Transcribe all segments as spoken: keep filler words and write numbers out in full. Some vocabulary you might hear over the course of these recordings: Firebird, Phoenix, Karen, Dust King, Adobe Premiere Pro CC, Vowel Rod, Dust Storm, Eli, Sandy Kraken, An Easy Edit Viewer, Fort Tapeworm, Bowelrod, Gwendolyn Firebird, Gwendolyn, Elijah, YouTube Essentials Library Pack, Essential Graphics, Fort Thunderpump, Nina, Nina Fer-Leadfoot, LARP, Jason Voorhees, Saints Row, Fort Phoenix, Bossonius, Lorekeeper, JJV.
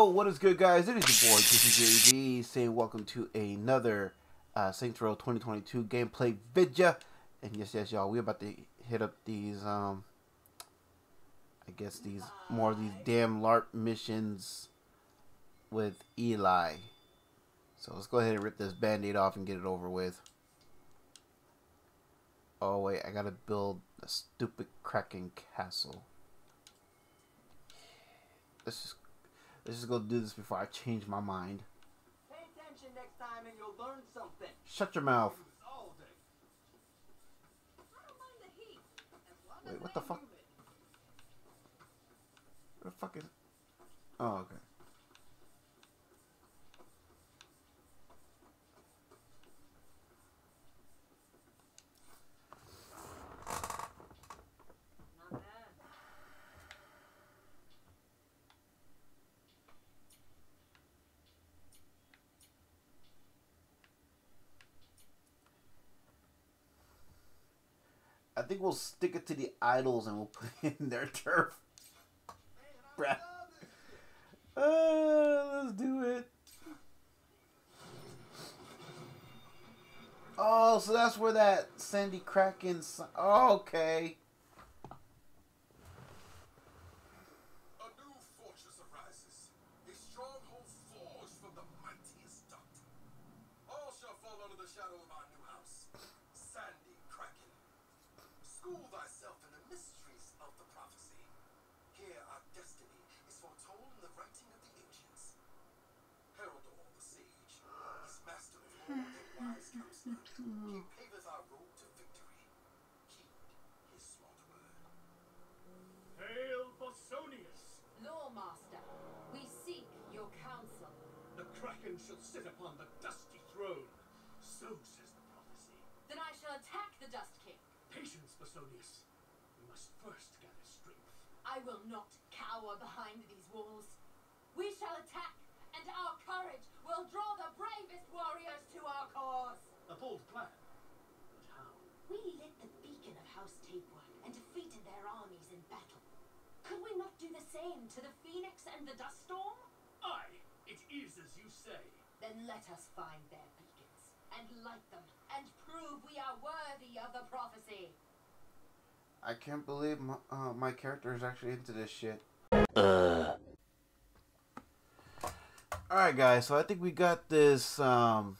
Yo, what is good, guys? It is your boy, J J V, saying welcome to another uh, Saints Row twenty twenty-two gameplay video. And yes, yes, y'all, we're about to hit up these, um, I guess these, more of these damn LARP missions with Eli. So let's go ahead and rip this band-aid off and get it over with. Oh, wait, I gotta build a stupid Kraken castle. Let's just Let's just go do this before I change my mind. Pay attention next time and you'll learn something. Shut your mouth. Wait, what the fuck? What the fuck is... Oh, okay. I think we'll stick it to the idols and we'll put it in their turf. Bruh. Uh, let's do it. Oh, so that's where that Sandy Kraken... Oh, okay. He paveth our road to victory. Heed his smart word. Hail Bossonius! Law master, we seek your counsel. The Kraken shall sit upon the dusty throne. So says the prophecy. Then I shall attack the Dust King. Patience, Bossonius. We must first gather strength. I will not cower behind these walls. We shall attack, and our courage will draw the bravest warriors to our cause. A bold plan, but how? We lit the beacon of House Tapeworm and defeated their armies in battle. Could we not do the same to the Phoenix and the Dust Storm? Aye, it is as you say. Then let us find their beacons and light them and prove we are worthy of the prophecy. I can't believe my, uh, my character is actually into this shit. Uh. Alright, guys, so I think we got this, um,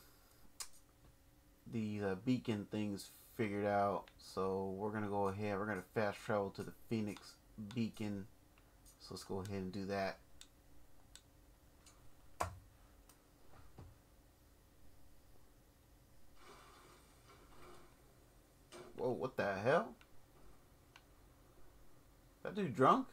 the uh, beacon things figured out. So we're going to go ahead, we're going to fast travel to the Phoenix beacon. So let's go ahead and do that. Whoa, what the hell? That dude drunk?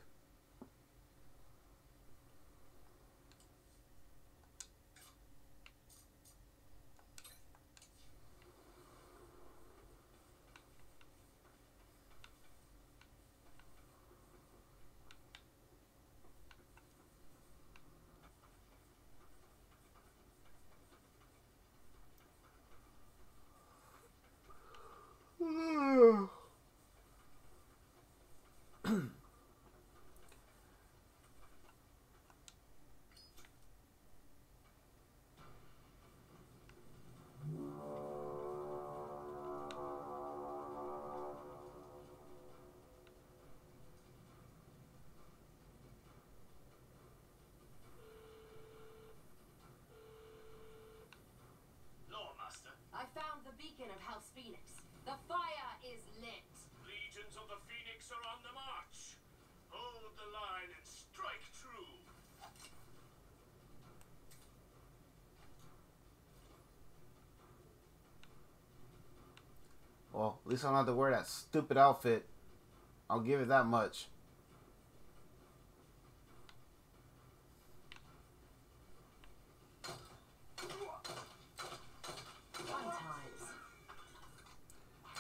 Beacon of House Phoenix. The fire is lit. Legions of the Phoenix are on the march. Hold the line and strike true. Well, at least I don't have to wear that stupid outfit. I'll give it that much.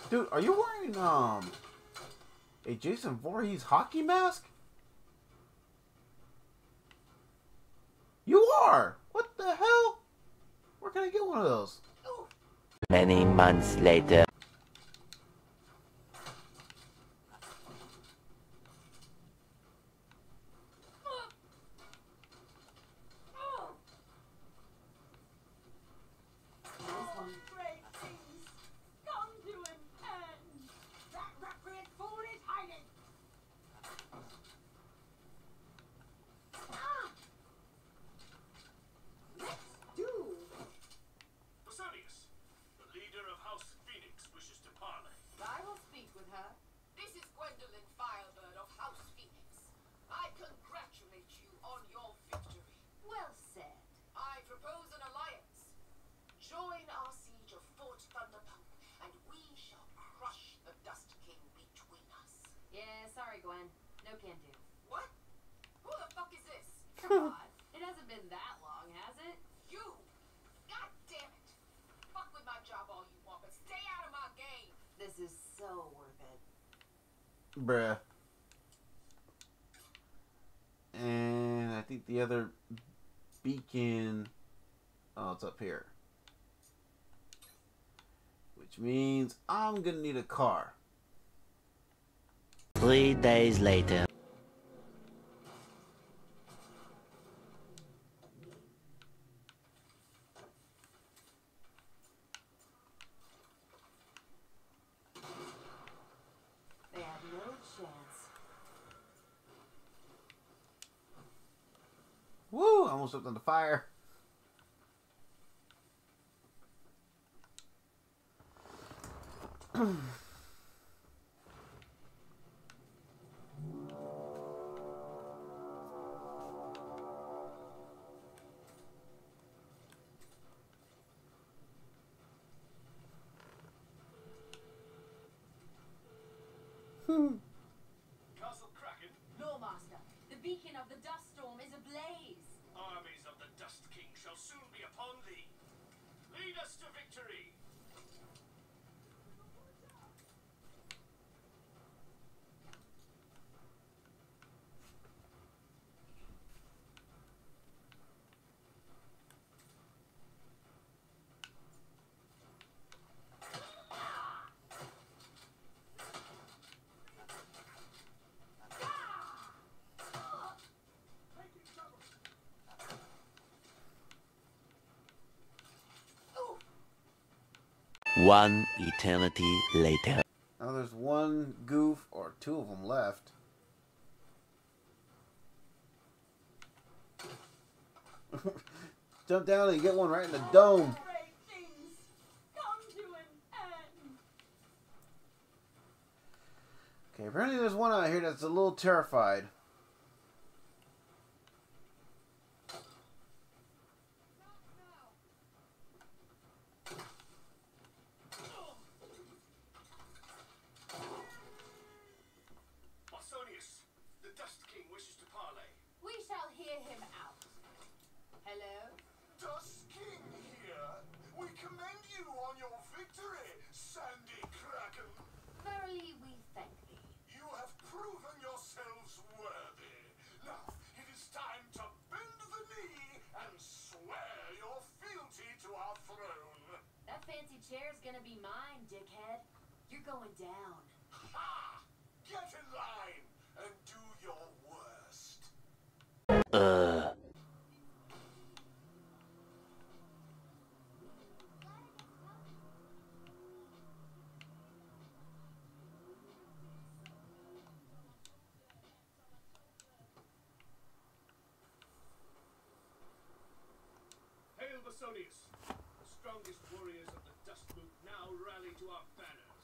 Dude, are you wearing, um, a Jason Voorhees hockey mask? You are! What the hell? Where can I get one of those? Many months later. Gwen. No can do. What? Who the fuck is this? Come on. It hasn't been that long, has it? You! God damn it! Fuck with my job all you want, but stay out of my game! This is so worth it. Bruh. And I think the other beacon... Oh, it's up here. Which means I'm gonna need a car. Three days later. They have no chance. Woo! I almost up on the fire. Castle Kraken? No, Master. The beacon of the Dust Storm is ablaze. Armies of the Dust King shall soon be upon thee. Lead us to victory. One eternity later. Now there's one goof or two of them left. Jump down and get one right in the dome. Okay, apparently there's one out here that's a little terrified. Sandy Kraken! Verily we thank thee. You have proven yourselves worthy. Now, it is time to bend the knee and swear your fealty to our throne. That fancy chair's gonna be mine, dickhead. You're going down. Ha! Get in line and do your worst. Uh... Bossonius, the strongest warriors of the Dust Moot now rally to our banners.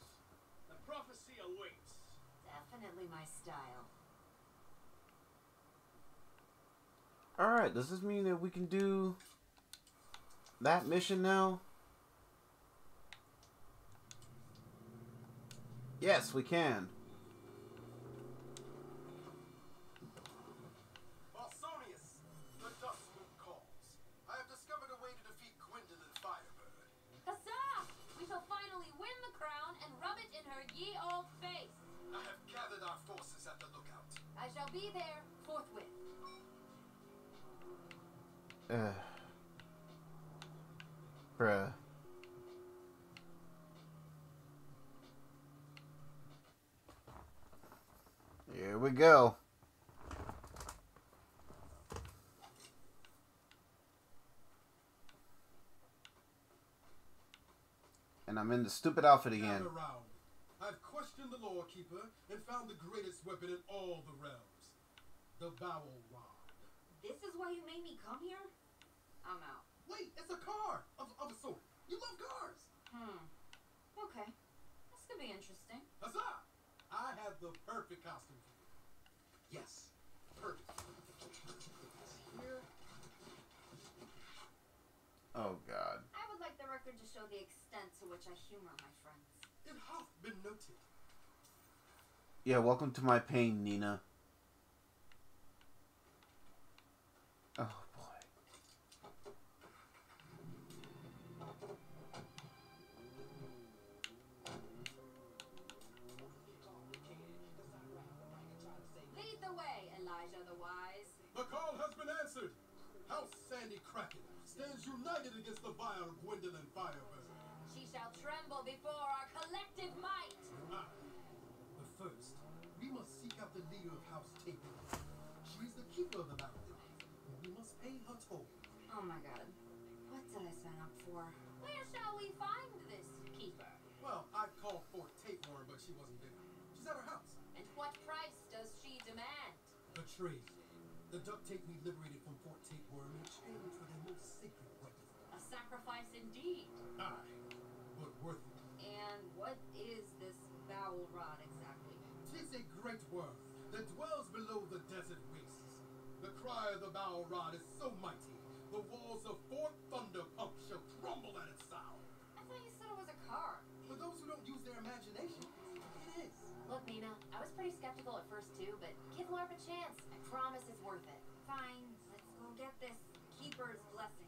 The prophecy awaits. Definitely my style. Alright, does this mean that we can do that mission now? Yes, we can. Ye old face! I have gathered our forces at the lookout. I shall be there forthwith. Uh. Bruh. Here we go. And I'm in the stupid outfit again. I've questioned the Lorekeeper and found the greatest weapon in all the realms. The Vowel Rod. This is why you made me come here? I'm out. Wait, it's a car! Of, of a sort. You love cars! Hmm. Okay. This could be interesting. Huzzah! I have the perfect costume for you. Yes. Perfect. Here. Oh, God. I would like the record to show the extent to which I humor my friends. It hath been noted. Yeah, welcome to my pain, Nina. Oh, boy. Lead the way, Elijah the Wise. The call has been answered. House Sandy Kraken stands united against the vile Gwendolyn Firebird. She shall tremble before our collective might. Ah. But first, we must seek out the leader of House Tapeworm. She's the keeper of the battlefield. We must pay her toll. Oh my god. What did I sign up for? Where shall we find this keeper? Well, I called Fort Tapeworm, but she wasn't there. She's at her house. And what price does she demand? The trade. The duct tape we liberated from Fort Tapeworm in exchange for the most sacred weapon. A sacrifice indeed. Aye. But worth it. And what is this Vowel Rod exactly? Tis a great worm that dwells below the desert wastes. The cry of the Vowel Rod is so mighty, the walls of Fort Thunderpump shall crumble at its sound. I thought you said it was a car. For those who don't use their imagination, it is. Look, Nina, I was pretty skeptical at first too, but give LARP a chance. I promise it's worth it. Fine, let's go get this keeper's blessing.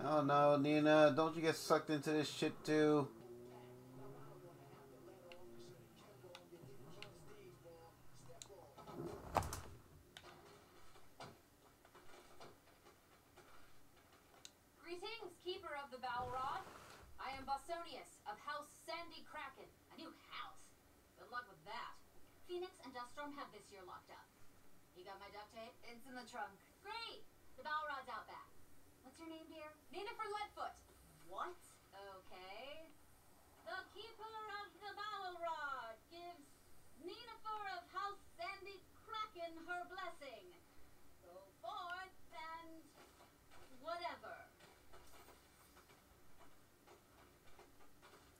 Oh no, Nina, don't you get sucked into this shit too? Greetings, keeper of the Bowelrod. I am Bossonius of House Sandy Kraken. A new house. Good luck with that. Phoenix and Dust Storm have this year locked up. You got my duct tape? It's in the trunk. Great! The Bowelrod's out back. What's your name, dear? Nina Fer-Leadfoot. What? Okay. The keeper of the Vowel Rod gives Nina Fer of House Sandy Kraken her blessing. Go forth and whatever.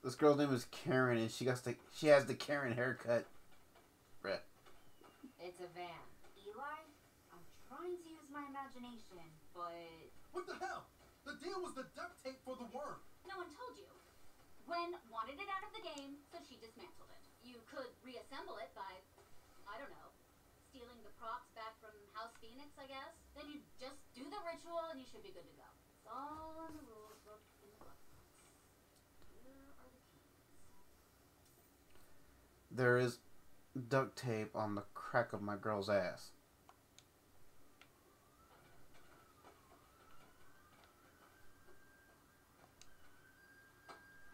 This girl's name is Karen, and she got the she has the Karen haircut. Bruh. It's a van. Eli, I'm trying to use my imagination, but. What the hell? The deal was the duct tape for the worm. No one told you. Gwen wanted it out of the game, so she dismantled it. You could reassemble it by, I don't know, stealing the props back from House Phoenix, I guess. Then you just do the ritual and you should be good to go. It's all in the rules book in the book. Where are the keys? There is duct tape on the crack of my girl's ass.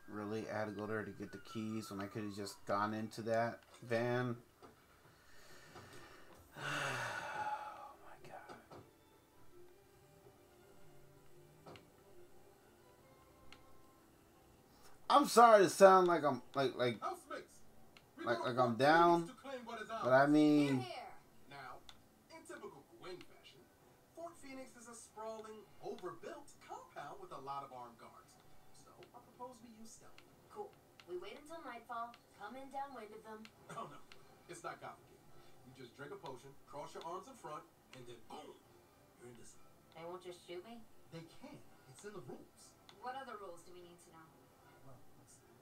Really, I had to go there to get the keys when I could have just gone into that van. Oh my god. I'm sorry to sound like I'm like like like, like I'm down, but I mean. Now, in typical Gwyn fashion, Fort Phoenix is a sprawling, overbuilt compound with a lot of armed guards. We use stealth. Cool. We wait until nightfall, come in downwind of them. Oh no, it's not complicated. You just drink a potion, cross your arms in front, and then boom, you're in this. They won't just shoot me? They can. It's in the rules. What other rules do we need to know? Well, let's see.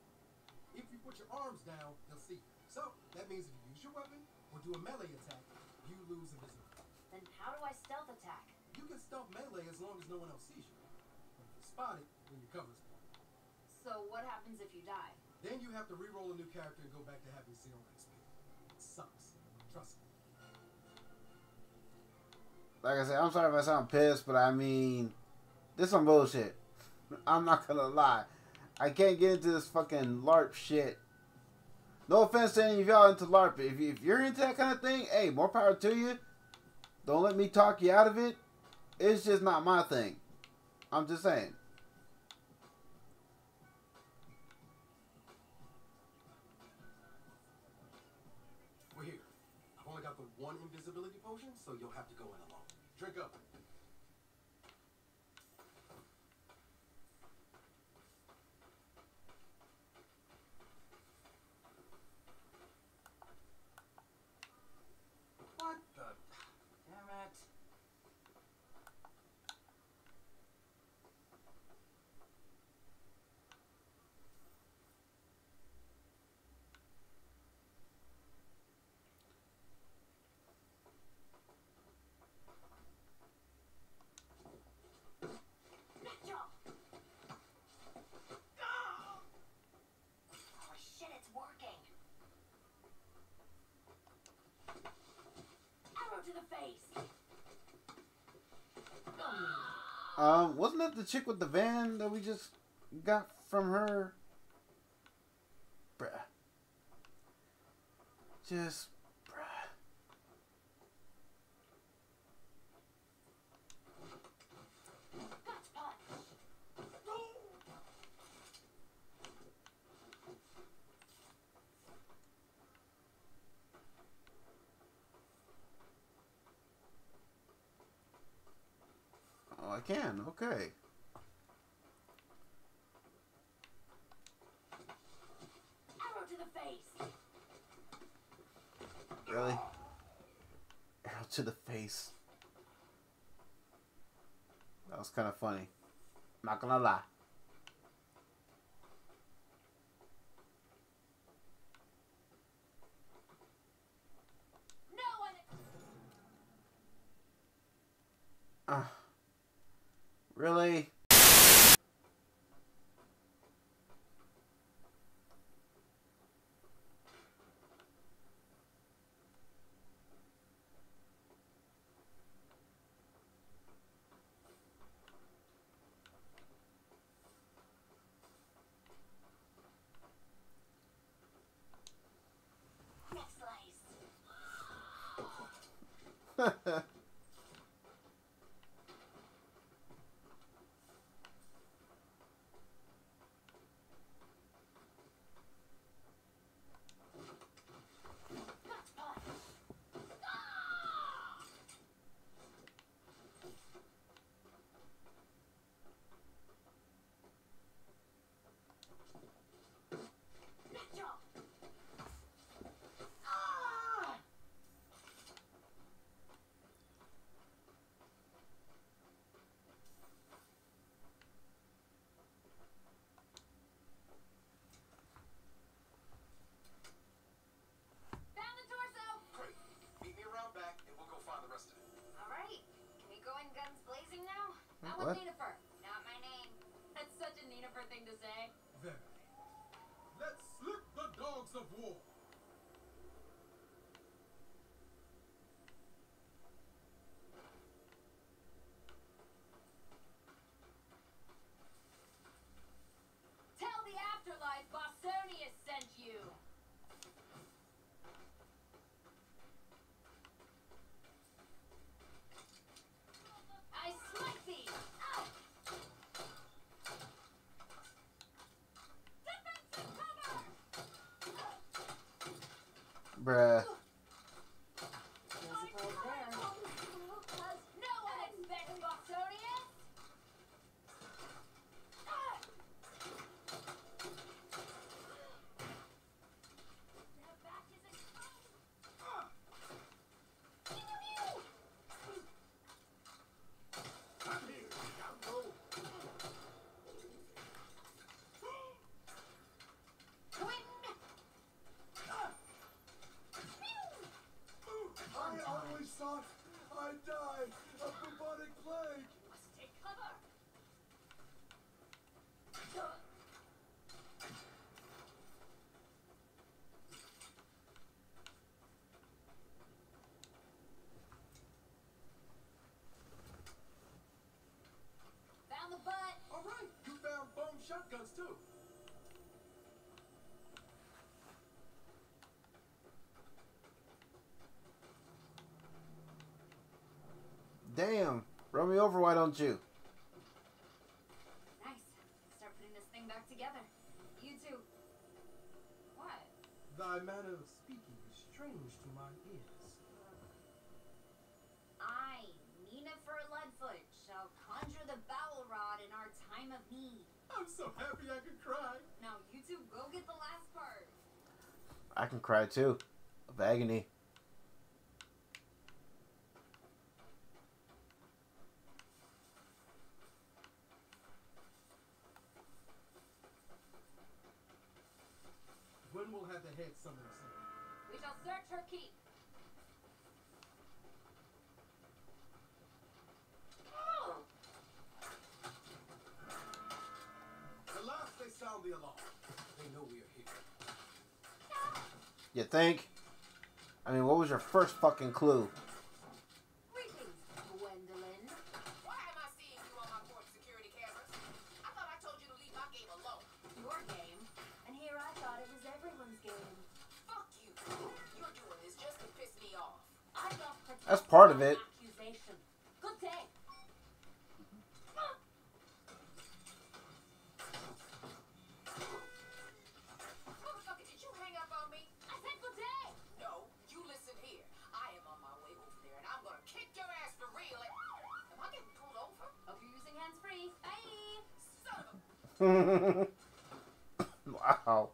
If you put your arms down, they'll see you. So, that means if you use your weapon or do a melee attack, you lose invisibility. Then how do I stealth attack? You can stealth melee as long as no one else sees you. But if you're spotted, then your cover's blown. So what happens if you die? Then you have to re-roll a new character and go back to having zero X P. It sucks. Trust me. Like I said, I'm sorry if I sound pissed, but I mean, this is some bullshit. I'm not gonna lie. I can't get into this fucking LARP shit. No offense to any of y'all into LARP. If, you, if you're into that kind of thing, hey, more power to you. Don't let me talk you out of it. It's just not my thing. I'm just saying. One invisibility potion, so you'll have to go in alone. Drink up. What the? Damn it. to the face. Um, wasn't that the chick with the van that we just got from her? Bruh. Just, bruh. Oh, I can. Okay. Arrow to the face. Really? Arrow to the face. That was kind of funny. Not gonna lie. No one. Uh, really? I was Nina Fer, not my name. That's such a Nina Fer thing to say. Then, let's slip the dogs of war. Tell the afterlife Bossonius sent you. Bruh. Shotguns too. Damn, run me over, why don't you? Nice. Start putting this thing back together. You too. What? Thy manner of speaking is strange to my ears. I, Nina Fer-Leadfoot, shall conjure the Vowel Rod in our time of need. I'm so happy I could cry. Now, you two, go get the last part. I can cry, too. Of agony. When will have the head summon soon? We shall search her keep. The alarm. They know we are here. You think? I mean, what was your first fucking clue? That's part of it. Good day. Motherfucker, did you hang up on me? I said good day. No, you listen here. I am on my way over there, and I'm gonna kick your ass for real. Am I getting pulled over? Hope you're using hands free. Bye. Son of a. Wow.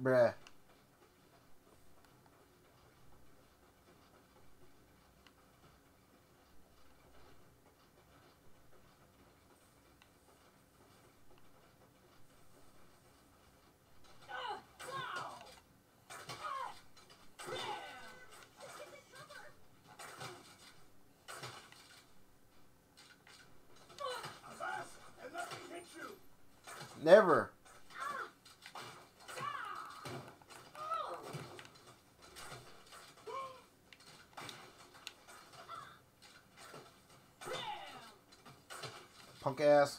Bruh. Never. Punk ass.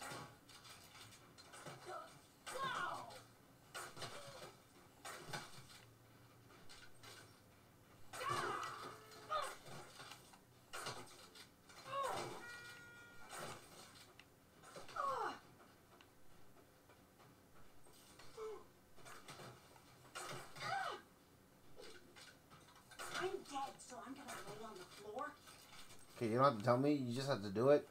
I'm dead, so I'm gonna lay on the floor. Okay, you don't have to tell me. You just have to do it.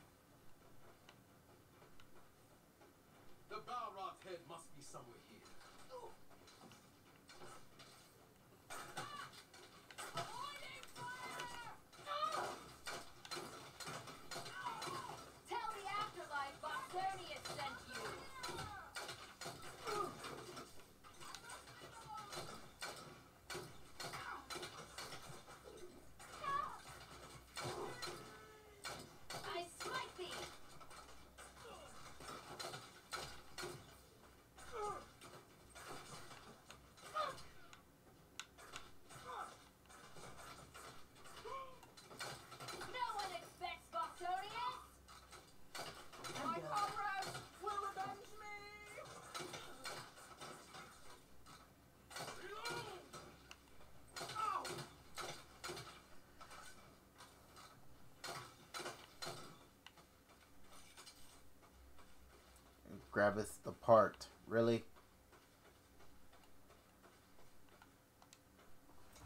Grabbeth the part, really?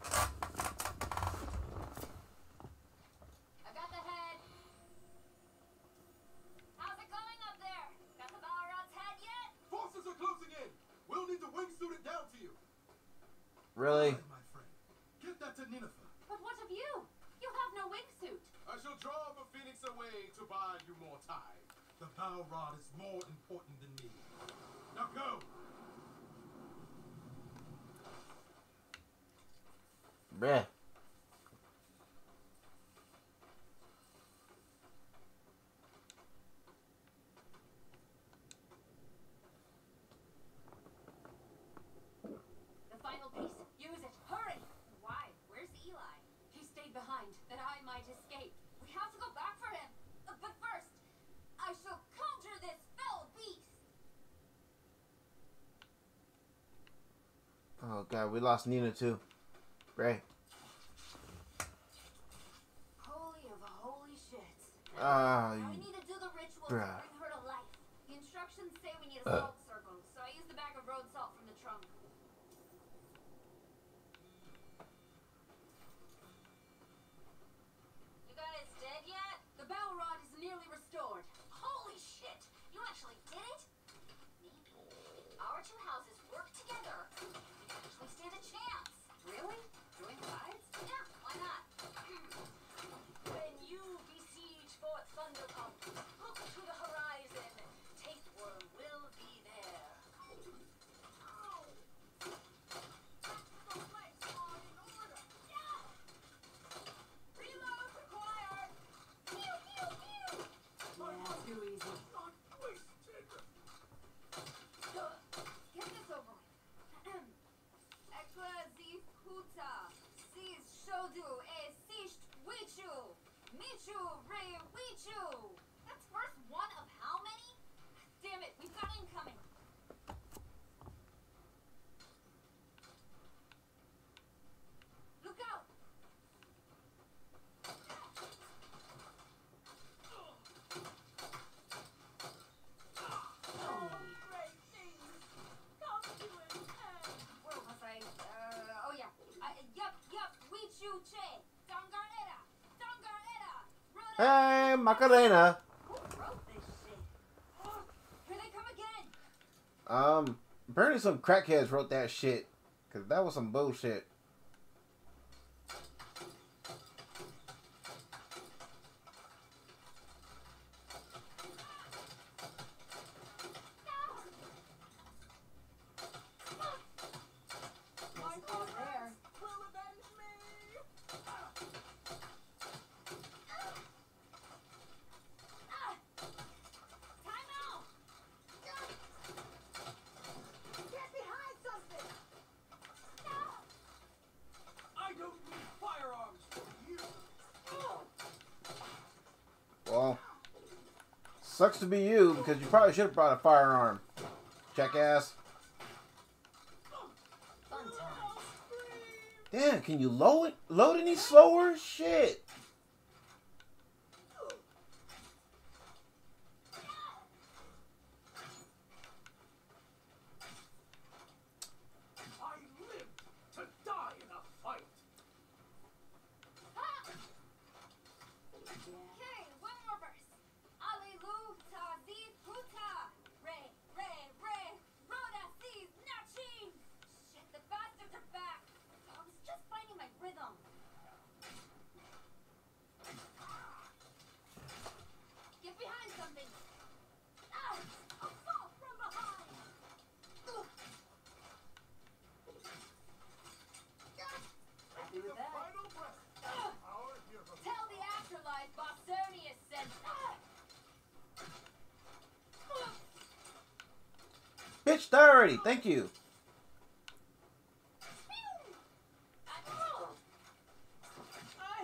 I got the head. How's it going up there? Got the Bowelrod's head yet? Forces are closing in. We'll need to wingsuit it down to you. Really? Right, my friend. Get that to Nina Fer. But what of you? You have no wingsuit. I shall draw the Phoenix away to buy you more time. The Vowel Rod is more important than me. Now go! Bruh. The final piece, use it. Hurry! Why? Where's Eli? He stayed behind, that I might escape. We have to go back for him. But first, I shall conjure this foul beast. Oh god, we lost Nina too. Right. Holy of holy shit. Uh, now we need to do the ritual bruh. to bring her to life. The instructions say we need a uh. salt circle, so I used the bag of road salt from the trunk. You guys dead yet? The Bowelrod is nearly restored. Holy shit! You actually did it? Maybe. If our two houses work together, we stand a chance. Really? Michu, Ray, Weechu! That's first one of how many? Damn it, we've got incoming! Look out! Oh, great things! Come to an end! Where was I? Uh, oh yeah. Uh, yup, yup, Weechu Che! Dongarnera! Dongarnera! Hey, Macarena! Um, apparently some crackheads wrote that shit, because that was some bullshit. Sucks to be you, because you probably should have brought a firearm. Jackass. Damn, can you load it? Load any slower? Shit. I live to die in a fight. Bitch, die already. Thank you. I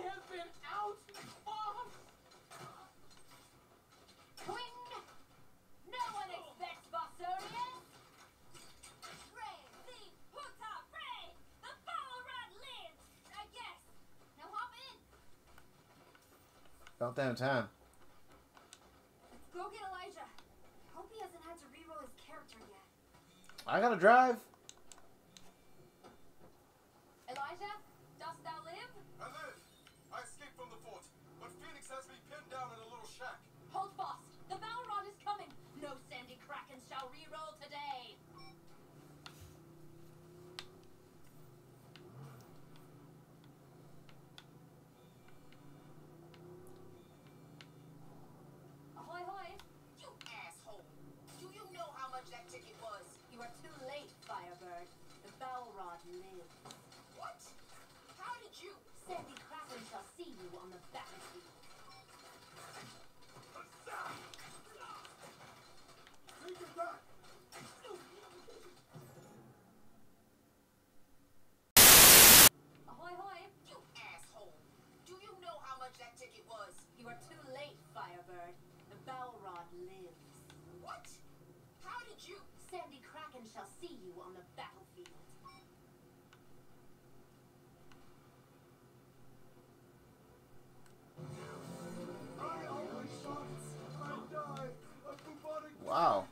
have been out. Quinn, no one expects Bossonius. Ray, the Puta, Ray, the Vowel Rod lives, I guess. Now hop in. About damn time. Let's go get Elijah. Hope he hasn't had to reroll his character yet. I gotta drive. Elijah, dost thou live? I live. I escaped from the fort, but Phoenix has me pinned down in a little shack. Hold fast. The Vowel Rod is coming. No Sandy Kraken shall reroll today. Ahoy, hoy. You asshole. Do you know how much that ticket was? You are too late, Firebird. The Vowel Rod lives. What? How did you? Sandy Kraken shall see you on the battlefield. Take it back. Ahoy, hoy. You asshole. Do you know how much that ticket was? You are too late, Firebird. The Vowel Rod lives. What? How did you? Sandy Kraken shall see you on the battlefield. I always shot. I died. A bubonic. Wow.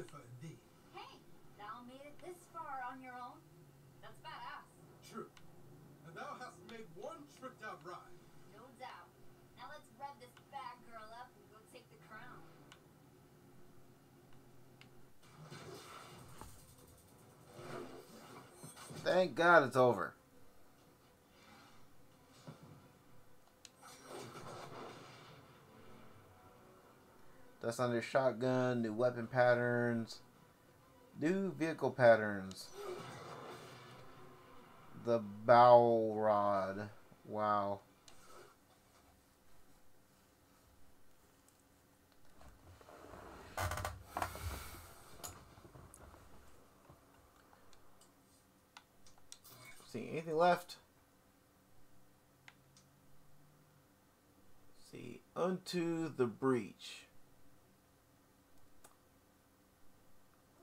Leadfoot and me. Hey, thou made it this far on your own. That's badass. True. And thou hast made one tripped out ride. No doubt. Now let's rev this bad girl up and go take the crown. Thank God it's over. That's under shotgun, new weapon patterns, new vehicle patterns. The Bowel Rod. Wow. See anything left? See, unto the breach.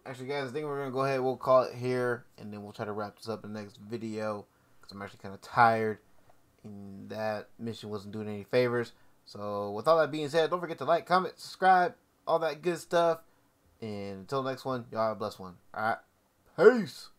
Actually, guys, I think we're going to go ahead. We'll call it here, and then we'll try to wrap this up in the next video because I'm actually kind of tired, and that mission wasn't doing any favors. So, with all that being said, don't forget to like, comment, subscribe, all that good stuff. And until next one, y'all have a blessed one. All right. Peace.